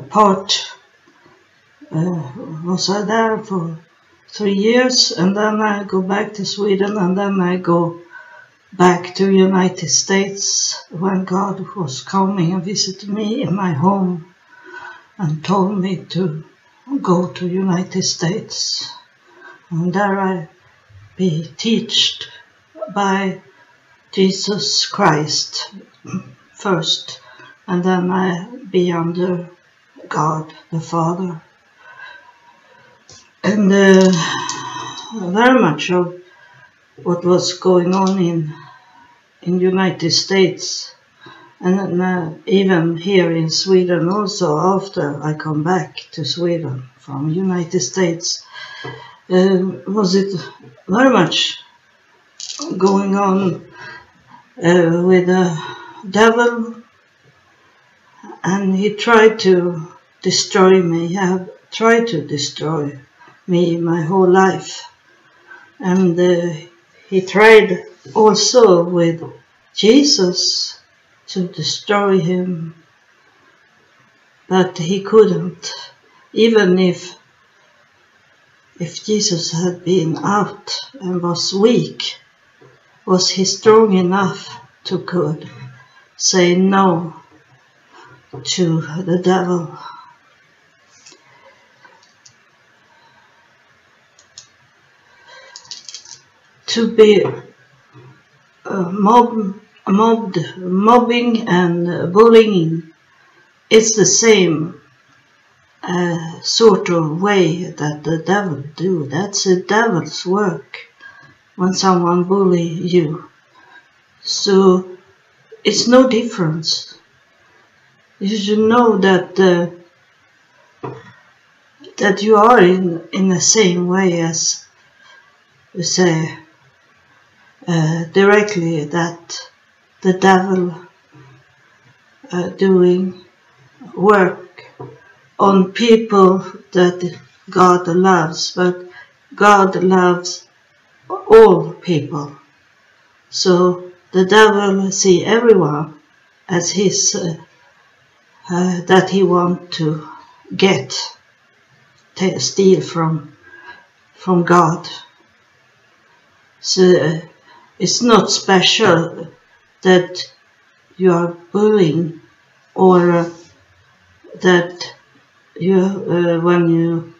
part was I there for 3 years, and then I go back to Sweden, and then I go back to United States when God was coming and visited me in my home and told me to go to United States. And there I be taught by Jesus Christ first, and then I be under God the Father. And very much of what was going on in United States, and then, even here in Sweden also, after I come back to Sweden from United States, was it very much going on with the devil, and he tried to destroy me. He had tried to destroy me my whole life, and he tried also with Jesus to destroy him, but he couldn't. Even if Jesus had been out and was weak, was he strong enough to could say no to the devil? To be mobbing and bullying, it's the same sort of way that the devil do. That's the devil's work when someone bully you. So it's no difference. You should know that that you are in the same way as you say. Directly that the devil doing work on people that God loves, but God loves all people. So the devil see everyone as his that he want to steal from God. So it's not special that you are bullying, or that you, when you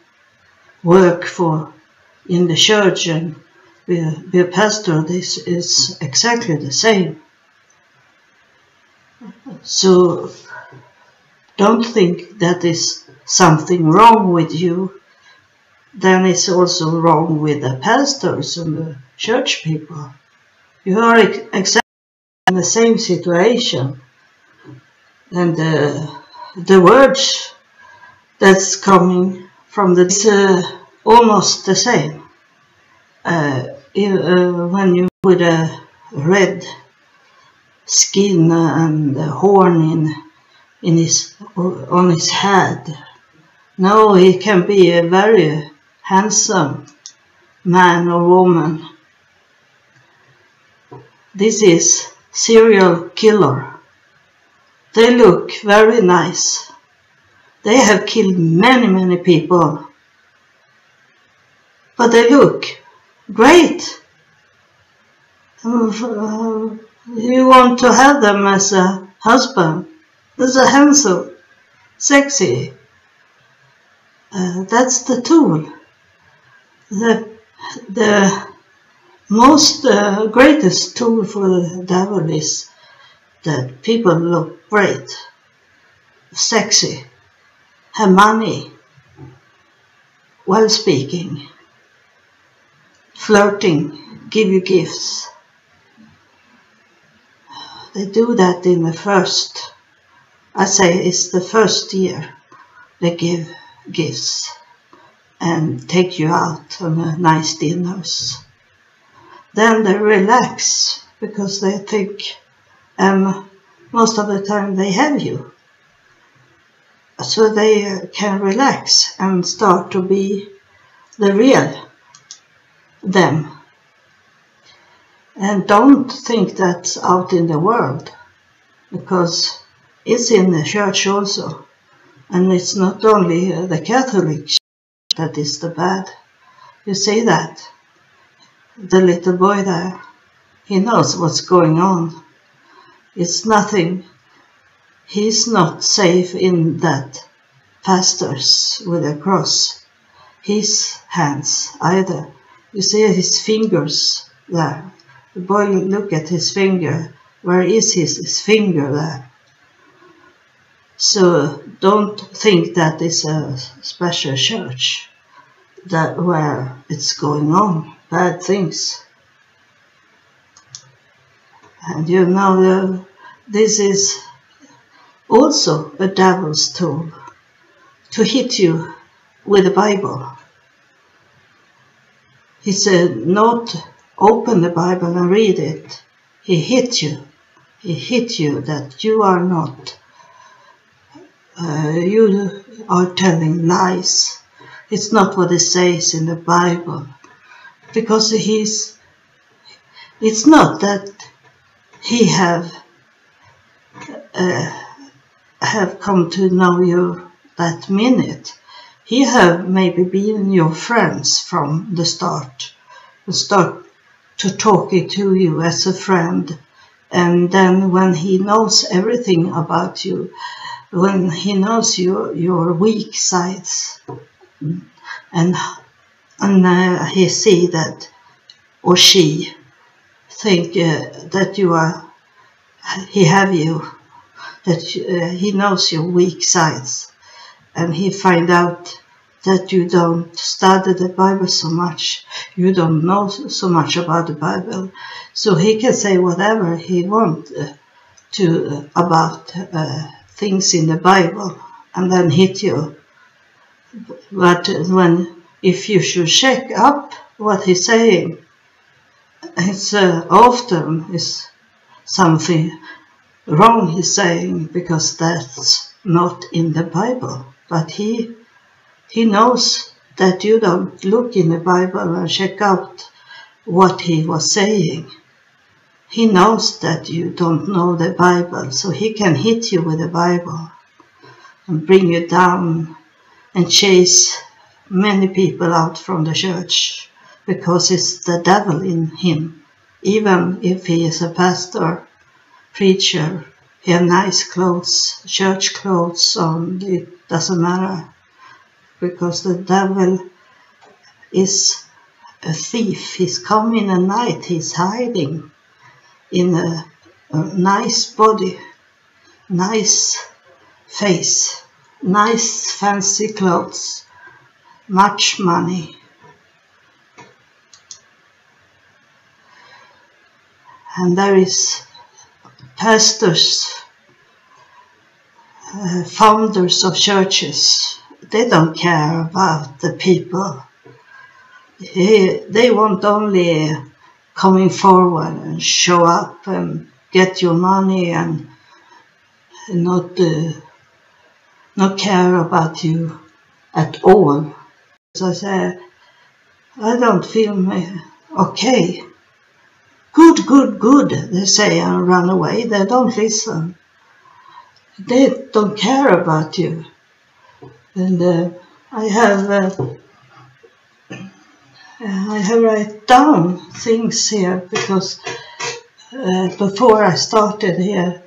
work in the church and be a pastor, this is exactly the same. So don't think that is something wrong with you. Then it's also wrong with the pastors and the church people. You are exactly in the same situation, and the words that's coming from this almost the same. When you with a red skin and a horn on his head, now he can be a very handsome man or woman. This is serial killer. They look very nice. They have killed many, many people. But they look great. You want to have them as a husband, as a handsome, sexy. That's the tool. The most greatest tool for the devil is that people look great, sexy, have money, well speaking, flirting, give you gifts. They do that in the first, I say it's the first year they give gifts and take you out on nice dinners. Then they relax because they think, and most of the time they have you. So they can relax and start to be the real them. And don't think that's out in the world, because it's in the church also. And it's not only the Catholic Church that is the bad. You see that? The little boy there, he knows what's going on. It's nothing. He's not safe in that pastors with a cross. His hands either. You see his fingers there. The boy, look at his finger. Where is his finger there? So don't think that it's a special church that where it's going on bad things. And you know, this is also a devil's tool to hit you with the Bible. He said, not open the Bible and read it. He hit you. He hit you that you are not. You are telling lies. It's not what it says in the Bible, because he's. It's not that he have come to know you that minute. He have maybe been your friends from the start, and start to talking to you as a friend, and then when he knows everything about you. When he knows your weak sides, and he see that, or she think that you are, he have you, that he knows your weak sides, and he find out that you don't study the Bible so much, you don't know so much about the Bible, so he can say whatever he want to about. Things in the Bible, and then hit you. But if you should check up what he's saying, it's often is something wrong he's saying, because that's not in the Bible. But he knows that you don't look in the Bible and check out what he was saying. He knows that you don't know the Bible, so he can hit you with the Bible and bring you down and chase many people out from the church, because it's the devil in him. Even if he is a pastor, preacher, he has nice clothes, church clothes on, it doesn't matter, because the devil is a thief. He's come in at night, he's hiding in a nice body, nice face, nice fancy clothes, much money. And there is pastors, founders of churches, they don't care about the people. They want only coming forward and show up and get your money, and not care about you at all. So I said, I don't feel okay. Good, good, good, they say, and run away. They don't listen. They don't care about you. And I have written down things here, because before I started here,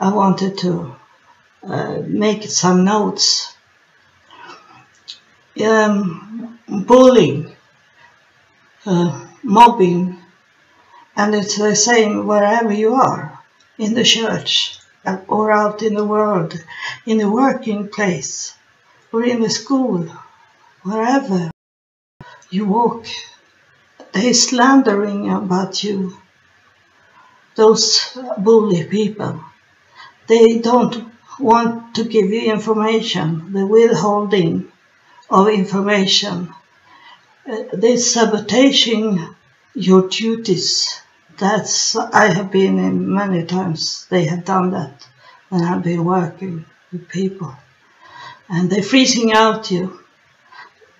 I wanted to make some notes. Bullying, mobbing, and it's the same wherever you are, in the church or out in the world, in the working place or in the school, wherever you walk, they slandering about you. Those bully people, they don't want to give you information. The withholding of information, they sabotaging your duties. That's, I have been in many times. They have done that when I've been working with people, and they're freezing out you.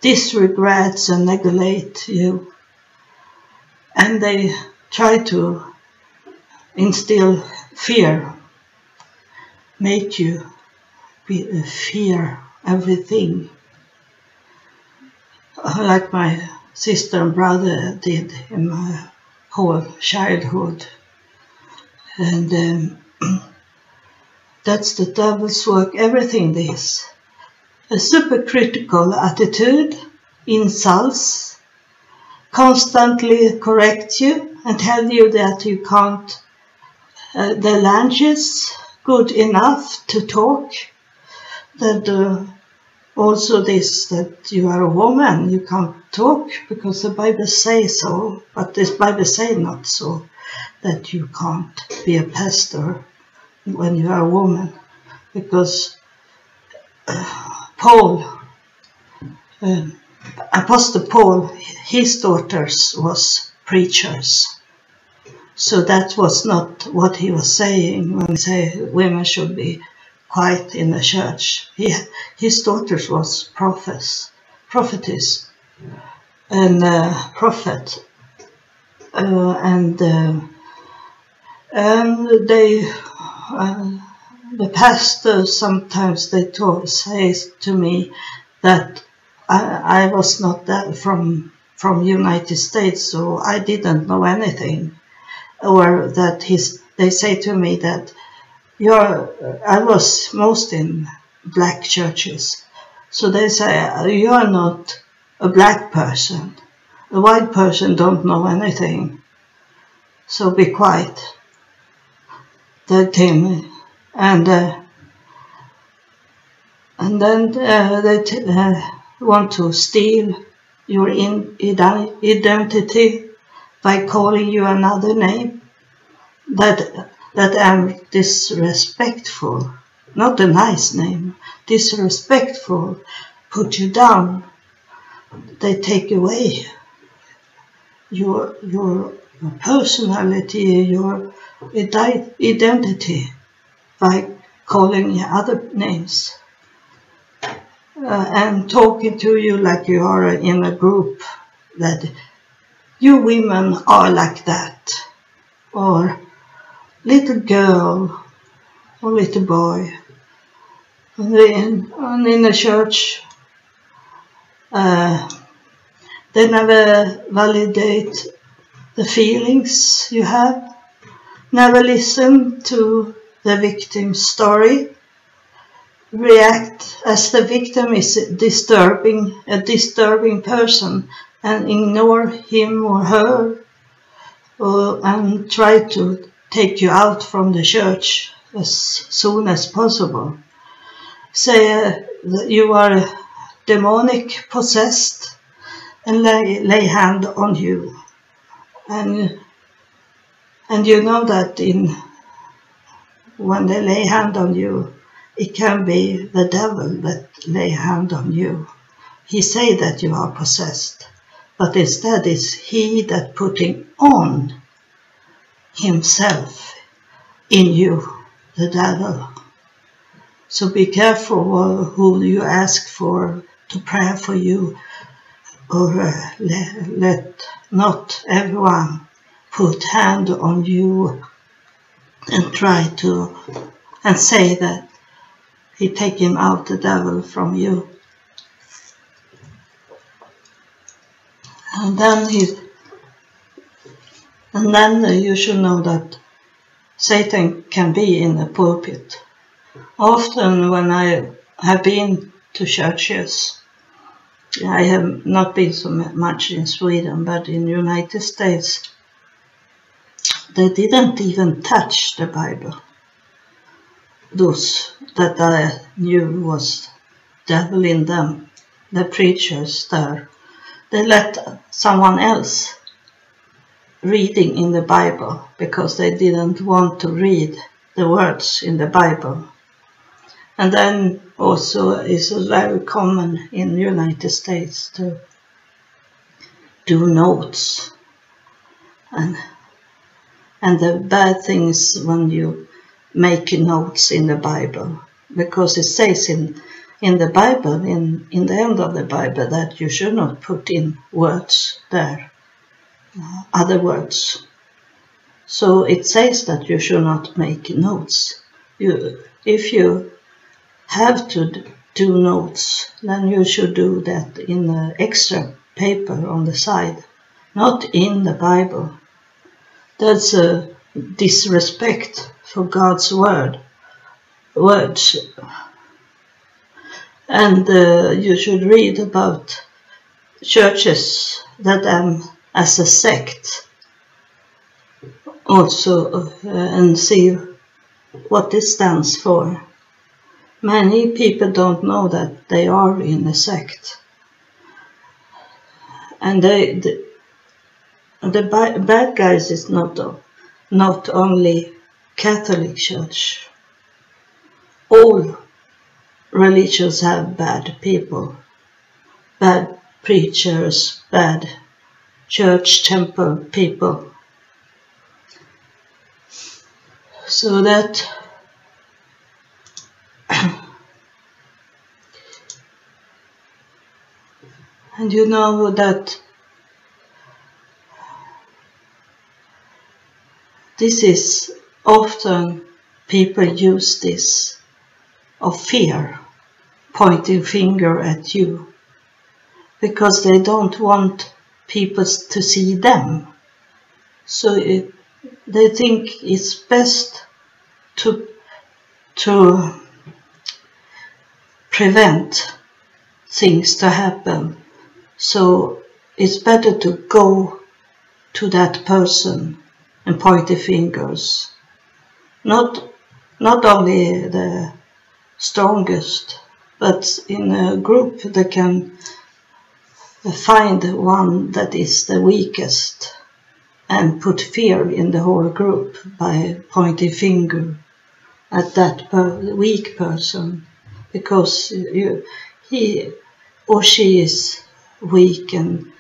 Disregards and neglect you, and they try to instill fear, make you fear everything, like my sister and brother did in my whole childhood. And that's the devil's work, everything this. A supercritical attitude, insults, constantly correct you and tell you that you can't, the language good enough to talk, that also this, that you are a woman, you can't talk because the Bible says so, but this Bible says not so, that you can't be a pastor when you are a woman, because Paul, Apostle Paul, his daughters was preachers, so that was not what he was saying when he said women should be quiet in the church. His daughters was prophetess, and prophet, and they. The pastor sometimes they says to me that I was not that from United States, so I didn't know anything, or that they say to me that I was most in black churches, so they say you are not a black person, a white person don't know anything, so be quiet. That thing. And then they want to steal your identity by calling you another name. That I'm disrespectful, not a nice name, disrespectful, put you down. They take away your personality, your identity, by calling other names and talking to you like you are in a group, that you women are like that, or little girl or little boy. And in the church they never validate the feelings you have, never listen to the victim's story, react as the victim is a disturbing person, and ignore him or her, and try to take you out from the church as soon as possible. Say you are demonic possessed, and lay hand on you, and you know that when they lay hand on you, it can be the devil that lay hand on you. He say that you are possessed, but instead it's he that putting on himself in you, the devil. So be careful who you ask for to pray for you, or let not everyone put hand on you and try to say that he taking out the devil from you. And then you should know that Satan can be in the pulpit. Often when I have been to churches, I have not been so much in Sweden, but in the United States, they didn't even touch the Bible. Those that I knew was devil in them, the preachers there, they let someone else reading in the Bible because they didn't want to read the words in the Bible. And then also it's very common in the United States to do notes, and the bad things when you make notes in the Bible, because it says in the Bible, in the end of the Bible, that you should not put in words there, other words. So it says that you should not make notes. If you have to do notes, then you should do that in the extra paper on the side, not in the Bible. That's a disrespect for God's words. And you should read about churches that am as a sect also, and see what it stands for. Many people don't know that they are in a sect, and the bad guys is not only Catholic Church. All religions have bad people, bad preachers, bad church temple people. So that and you know that this is often people use this of fear, pointing finger at you, because they don't want people to see them. So they think it's best to prevent things to happen. So it's better to go to that person and point the fingers. Not only the strongest, but in a group they can find one that is the weakest and put fear in the whole group by pointing finger at that weak person, because he or she is weak and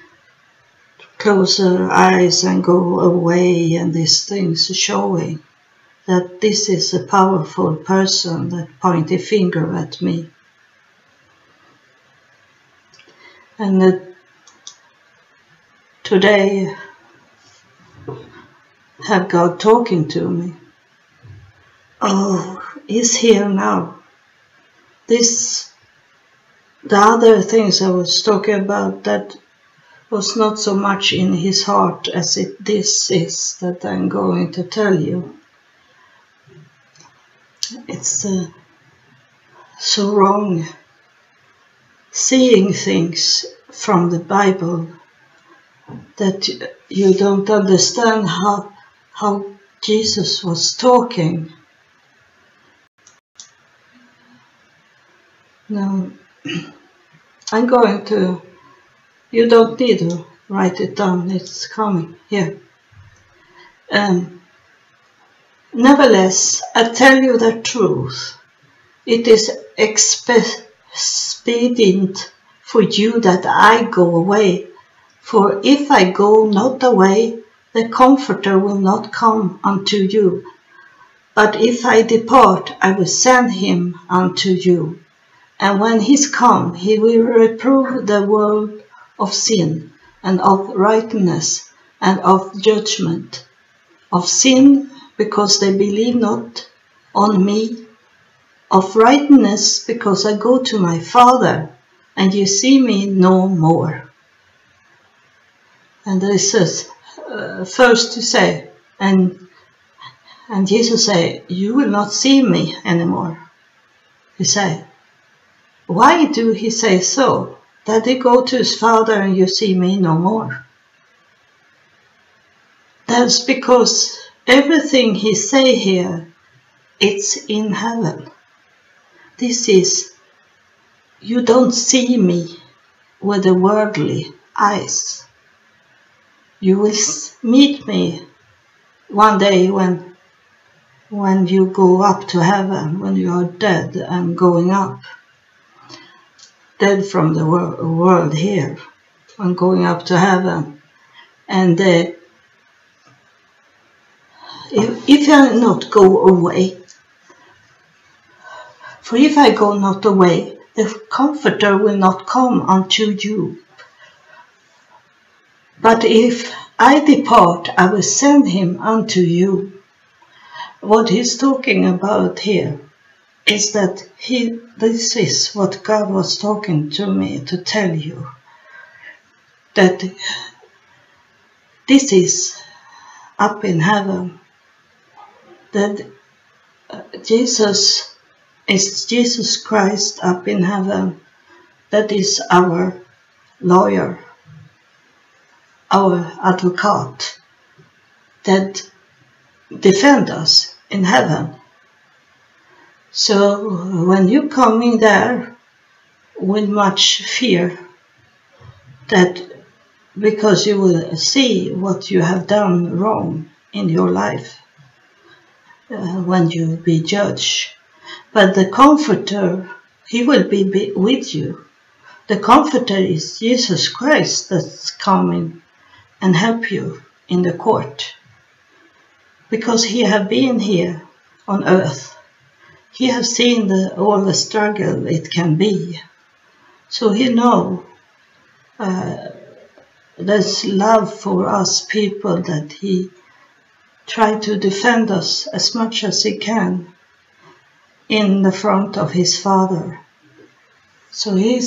close her eyes and go away, and these things showing that this is a powerful person that point a finger at me. And today have God talking to me. Oh, He's here now. The other things I was talking about that was not so much in His heart as this is that I'm going to tell you. It's so wrong seeing things from the Bible that you don't understand how Jesus was talking. Now, I'm going to, you don't need to write it down, it's coming here. Nevertheless, I tell you the truth, it is expedient for you that I go away, for if I go not away, the Comforter will not come unto you. But if I depart, I will send him unto you. And when he's come, he will reprove the world of sin, and of righteousness, and of judgment. Of sin, because they believe not on me. Of righteousness, because I go to my Father, and you see me no more. And this is first to say, and Jesus say, you will not see me anymore. He say. Why do he say so? That he go to his Father and you see me no more? That's because everything he say here, it's in heaven. This is, you don't see me with the worldly eyes. You will meet me one day when you go up to heaven, when you are dead and going up. Dead from the world here and going up to heaven. And if I not go away, for if I go not away, the Comforter will not come unto you. But if I depart, I will send him unto you. What he's talking about here is that this is what God was talking to me to tell you, that this is up in heaven, that Jesus is Jesus Christ up in heaven. That is our lawyer, our advocate, that defends us in heaven. So when you come in there with much fear, that because you will see what you have done wrong in your life when you be judged. But the Comforter, he will be with you. The Comforter is Jesus Christ that's coming and help you in the court. Because he has been here on earth. He has seen all the struggle it can be. So he knows there's love for us people, that he tries to defend us as much as he can in the front of his Father. So he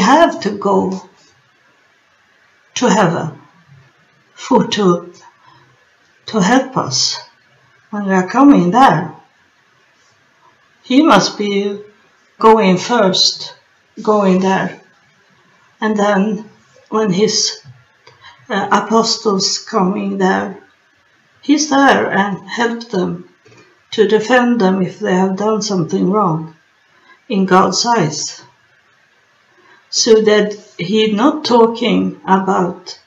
have to go to heaven for to help us when we are coming there. He must be going first, going there, and then when his apostles coming there, he's there and help them to defend them if they have done something wrong in God's eyes. So that he's not talking about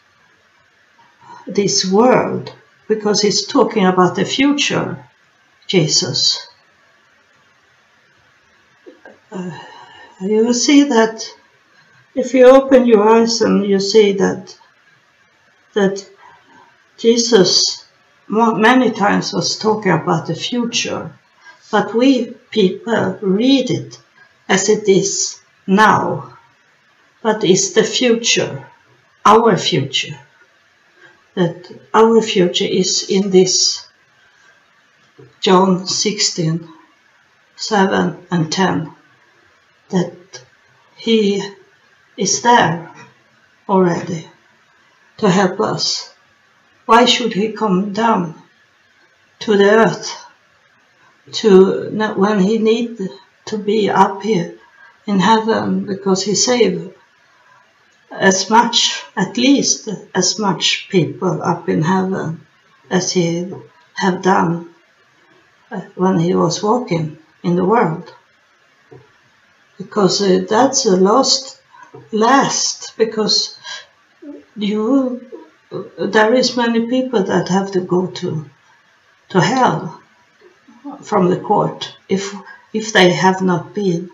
this world, because he's talking about the future Jesus. You will see that if you open your eyes, and you see that Jesus many times was talking about the future, but we people read it as it is now. But it's the future, our future. That our future is in this John 16:7 and 10. That he is there already to help us. Why should he come down to the earth when he needs to be up here in heaven? Because he saved as much, at least as much people up in heaven as he have done when he was walking in the world. Because that's the last, because there is many people that have to go to hell from the court if they have not been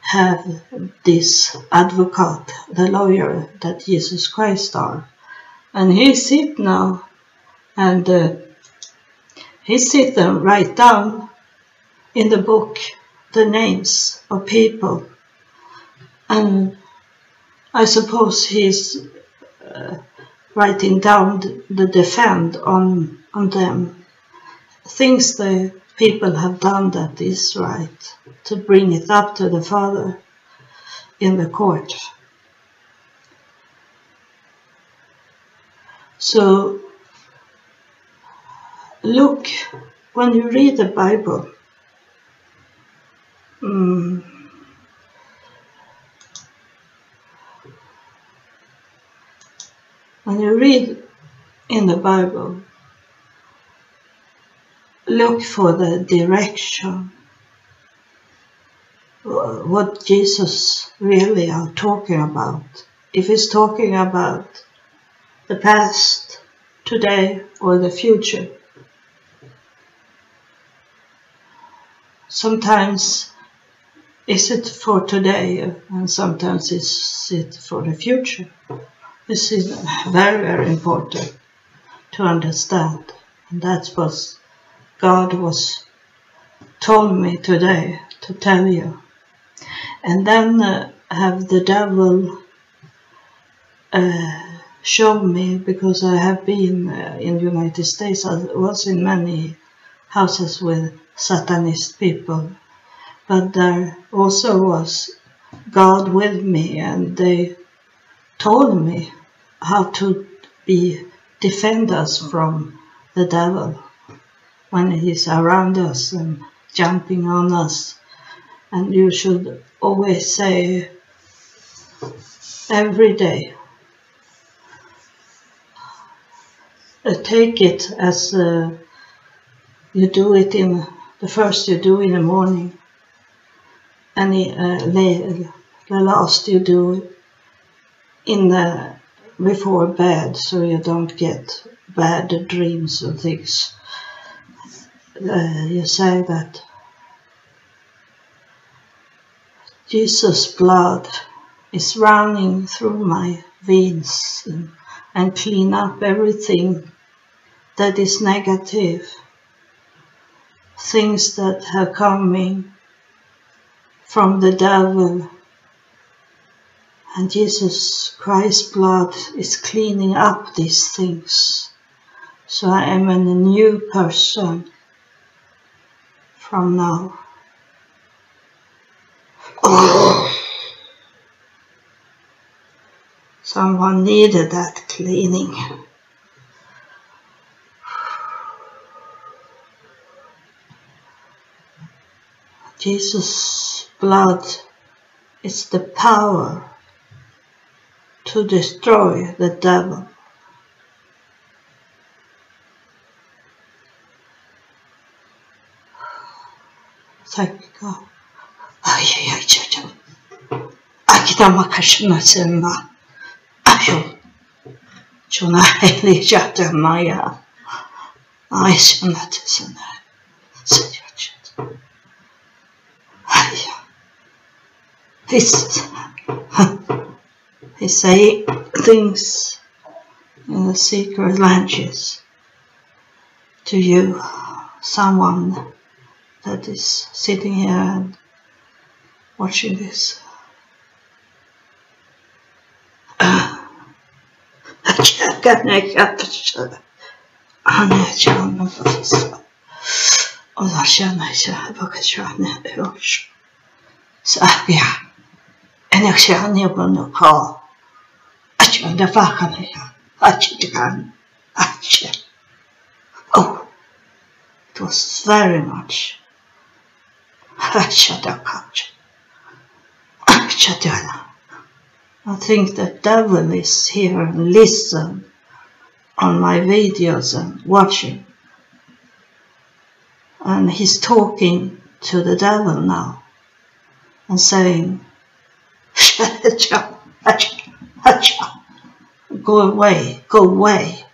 have this advocate, the lawyer that Jesus Christ are. And he sit now, and he sit and write down in the book the names of people. And I suppose he's writing down the defense on them, things they people have done that is right, to bring it up to the Father in the court. So look, when you read the Bible, when you read in the Bible, look for the direction, what Jesus really are talking about. If he's talking about the past, today, or the future. Sometimes is it for today, and sometimes is it for the future. This is very, very important to understand, and that's what God was told me today to tell you. And then have the devil show me, because I have been in the United States. I was in many houses with Satanist people. But there also was God with me, and they told me how to defend us from the devil when he's around us and jumping on us. And you should always say every day, take it as you do it in the first, you do in the morning, and the last you do in the before bed, so you don't get bad dreams and things. You say that Jesus' blood is running through my veins and clean up everything that is negative, things that are coming from the devil. And Jesus Christ's blood is cleaning up these things. So I am a new person from now. Someone needed that cleaning. Jesus' blood is the power to destroy the devil. Thank God. He's saying things in the secret languages to you, someone that is sitting here and watching this. Oh, it was very much. I think the devil is here and listen on my videos and watching. And he's talking to the devil now and saying, go away, go away.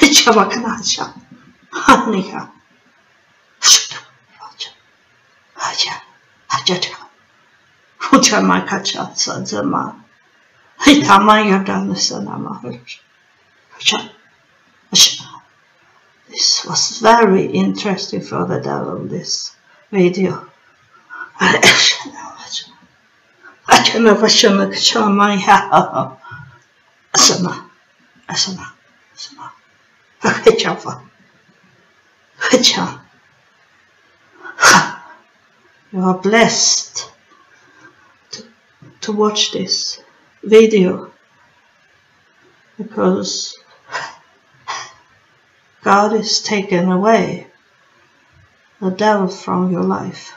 This was very interesting for the devil, this video. You are blessed to watch this video, because God is taking away the devil from your life.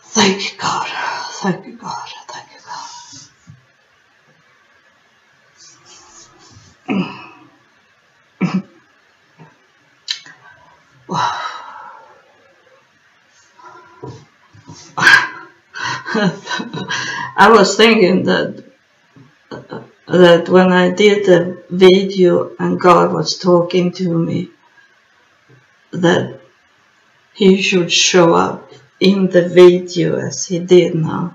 Thank you, God. Thank you, God. Thank you, God. I was thinking that when I did the video and God was talking to me, that He should show up in the video as He did now,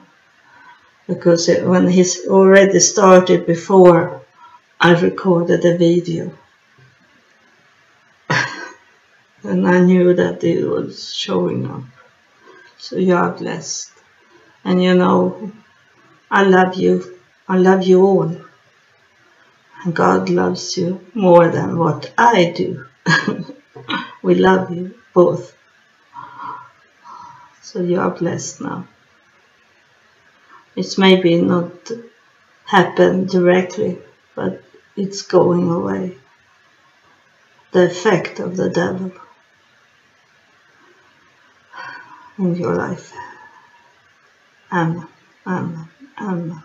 because when He's already started before I recorded the video, and I knew that it was showing up. So you are blessed, and you know I love you. I love you all. And God loves you more than what I do. We love you both. So you are blessed now. It's maybe not happen directly, but it's going away. The effect of the devil in your life. Amen.